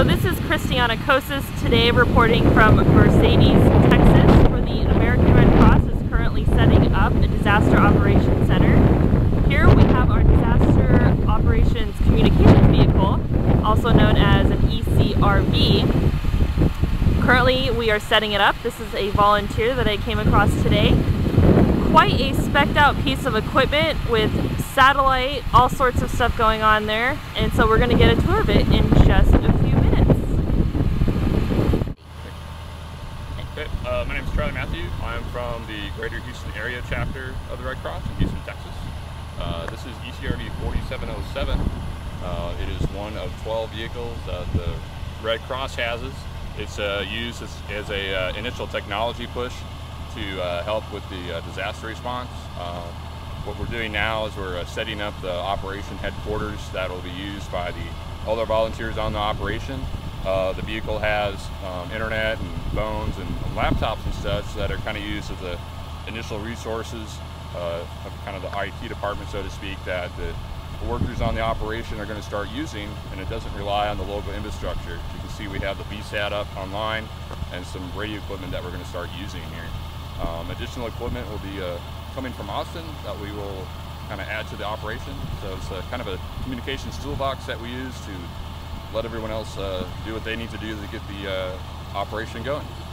So this is Christiana Kosas today reporting from Mercedes, Texas, where the American Red Cross is currently setting up a Disaster Operations Center. Here we have our Disaster Operations Communications Vehicle, also known as an ECRV. Currently we are setting it up. This is a volunteer that I came across today. Quite a specced out piece of equipment with satellite, all sorts of stuff going on there, and so we're going to get a tour of it in just a few minutes. Okay, my name is Charlie Matthews. I'm from the Greater Houston Area chapter of the Red Cross in Houston, Texas. This is ECRV 4707. It is one of 12 vehicles that the Red Cross has. It's used as an initial technology push to help with the disaster response. What we're doing now is we're setting up the operation headquarters that will be used by the other volunteers on the operation. The vehicle has internet and phones and laptops and such that are kind of used as the initial resources of kind of the IT department, so to speak, that the workers on the operation are going to start using, and it doesn't rely on the local infrastructure. As you can see, we have the VSAT up online and some radio equipment that we're going to start using here. Additional equipment will be coming from Austin that we will kind of add to the operation. So it's kind of a communications toolbox that we use to let everyone else do what they need to do to get the operation going.